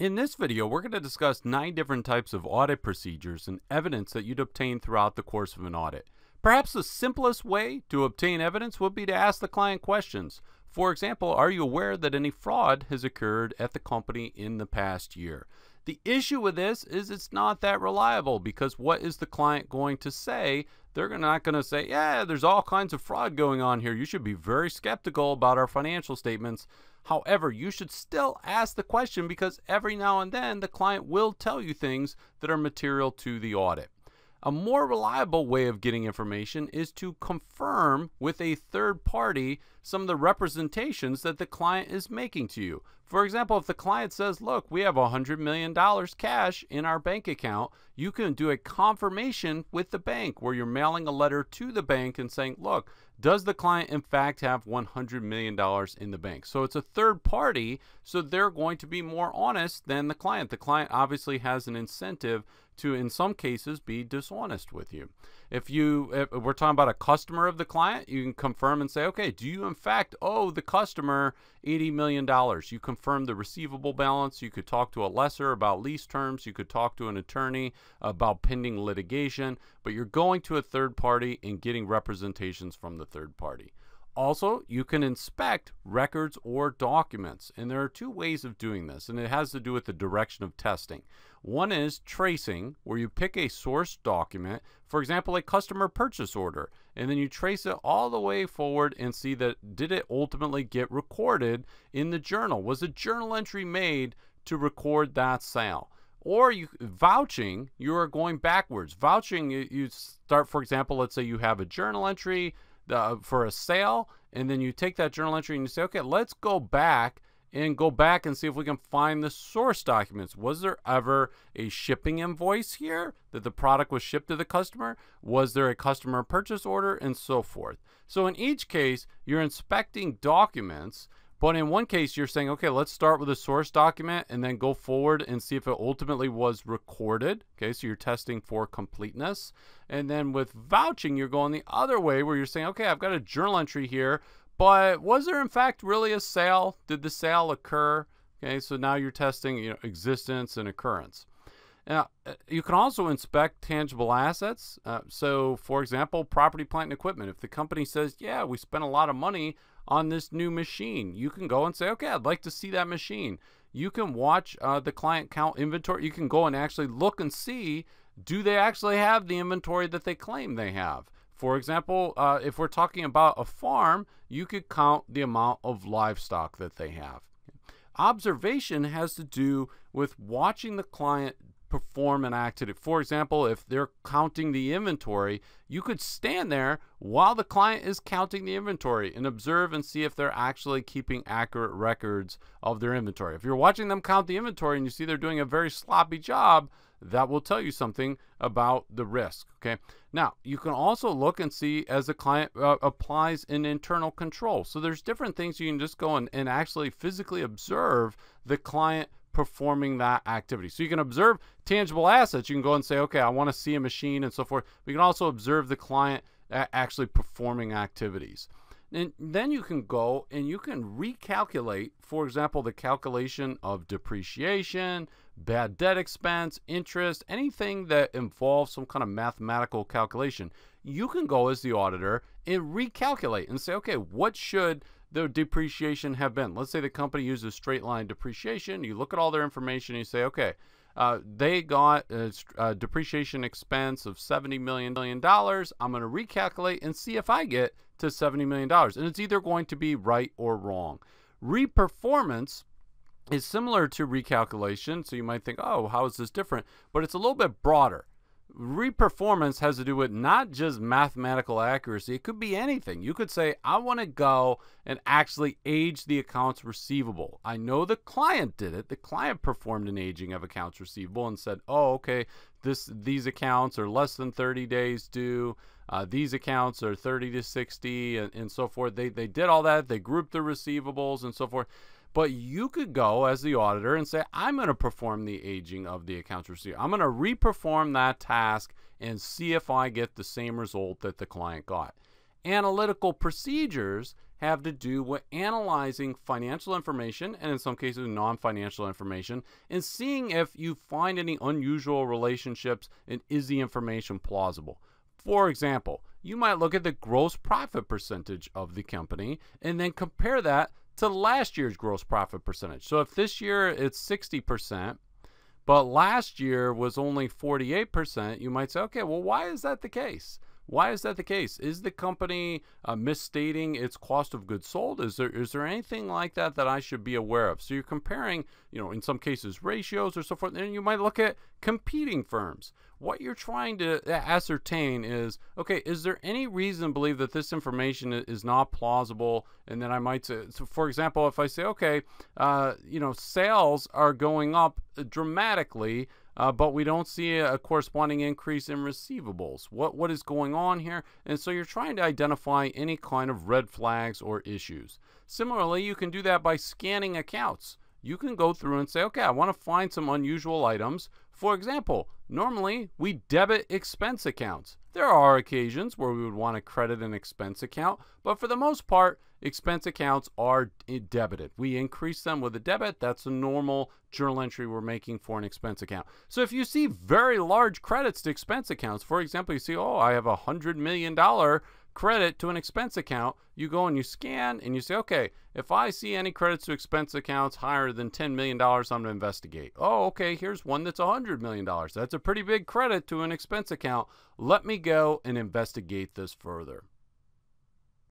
In this video, we're going to discuss 9 different types of audit procedures and evidence that you'd obtain throughout the course of an audit. Perhaps the simplest way to obtain evidence would be to ask the client questions. For example, are you aware that any fraud has occurred at the company in the past year? The issue with this is it's not that reliable, because what is the client going to say? They're not going to say, yeah, there's all kinds of fraud going on here. You should be very skeptical about our financial statements. However, you should still ask the question, because every now and then the client will tell you things that are material to the audit. A more reliable way of getting information is to confirm with a third party some of the representations that the client is making to you. For example, if the client says, look, we have $100 million cash in our bank account, you can do a confirmation with the bank where you're mailing a letter to the bank and saying, look, does the client in fact have $100 million in the bank? So it's a third party, so they're going to be more honest than the client. The client obviously has an incentive to, in some cases, be dishonest with you. If we're talking about a customer of the client, you can confirm and say, okay, do you in fact owe the customer $80 million? You confirm the receivable balance. You could talk to a lessor about lease terms. You could talk to an attorney about pending litigation, but you're going to a third party and getting representations from the third party. Also, you can inspect records or documents, and there are 2 ways of doing this, and it has to do with the direction of testing. One is tracing, where you pick a source document, for example, a customer purchase order, and then you trace it all the way forward and see that did it ultimately get recorded in the journal? Was a journal entry made to record that sale? Or vouching, you are going backwards. Vouching, you start, for example, let's say you have a journal entry for a sale, and then you take that journal entry and you say, okay, let's go back and see if we can find the source documents. Was there ever a shipping invoice here that the product was shipped to the customer? Was there a customer purchase order, and so forth? So in each case, you're inspecting documents, but in one case you're saying, okay, let's start with a source document and then go forward and see if it ultimately was recorded. Okay, so you're testing for completeness. And then with vouching, you're going the other way, where you're saying, okay, I've got a journal entry here, but was there in fact really a sale? Did the sale occur? Okay, so now you're testing, you know, existence and occurrence. Now, you can also inspect tangible assets. So for example, property, plant, and equipment. If the company says, yeah, we spent a lot of money on this new machine, you can go and say, okay, I'd like to see that machine. You can watch the client count inventory. You can go and actually look and see, do they actually have the inventory that they claim they have? For example, if we're talking about a farm, you could count the amount of livestock that they have. Observation has to do with watching the client perform an activity. For example, if they're counting the inventory, you could stand there while the client is counting the inventory and observe and see if they're actually keeping accurate records of their inventory. If you're watching them count the inventory and you see they're doing a very sloppy job, that will tell you something about the risk. Okay. Now, you can also look and see as the client applies an internal control. So there's different things you can just go and actually physically observe the client performing that activity. So you can observe tangible assets. You can go and say, okay, I want to see a machine and so forth. But you can also observe the client actually performing activities. And then you can go and you can recalculate, for example, the calculation of depreciation, bad debt expense, interest, anything that involves some kind of mathematical calculation. You can go as the auditor and recalculate and say, okay, what should the depreciation have been? Let's say the company uses straight line depreciation. You look at all their information and you say, okay, they got a depreciation expense of $70 million. I'm going to recalculate and see if I get to $70 million. And it's either going to be right or wrong. Reperformance is similar to recalculation. So you might think, oh, how is this different? But it's a little bit broader. Reperformance has to do with not just mathematical accuracy. It could be anything. You could say, I want to go and actually age the accounts receivable. I know the client did it. The client performed an aging of accounts receivable and said, oh, okay, these accounts are less than 30 days due. These accounts are 30 to 60 and so forth. They did all that. They grouped the receivables and so forth. But you could go as the auditor and say, I'm going to perform the aging of the accounts receivable. I'm going to reperform that task and see if I get the same result that the client got. Analytical procedures have to do with analyzing financial information, and in some cases non-financial information, and seeing if you find any unusual relationships and is the information plausible. For example, you might look at the gross profit percentage of the company and then compare that to last year's gross profit percentage. So if this year it's 60%, but last year was only 48%, you might say, okay, well, why is that the case? Why is that the case? Is the company misstating its cost of goods sold? Is there anything like that that I should be aware of? So you're comparing, you know, in some cases ratios or so forth, and you might look at competing firms. What you're trying to ascertain is, okay, is there any reason to believe that this information is not plausible? And then I might say, so for example, if I say, okay, you know, sales are going up dramatically, but we don't see a corresponding increase in receivables. What is going on here? And so you're trying to identify any kind of red flags or issues. Similarly, you can do that by scanning accounts. You can go through and say, okay, I want to find some unusual items. For example, normally we debit expense accounts. There are occasions where we would want to credit an expense account, but for the most part, expense accounts are debited. We increase them with a debit. That's a normal journal entry we're making for an expense account. So if you see very large credits to expense accounts, for example, you see, oh, I have $100 million credit to an expense account, you go and you scan and you say, okay, if I see any credits to expense accounts higher than $10 million, I'm going to investigate. Oh, okay, here's one that's $100 million. That's a pretty big credit to an expense account. Let me go and investigate this further.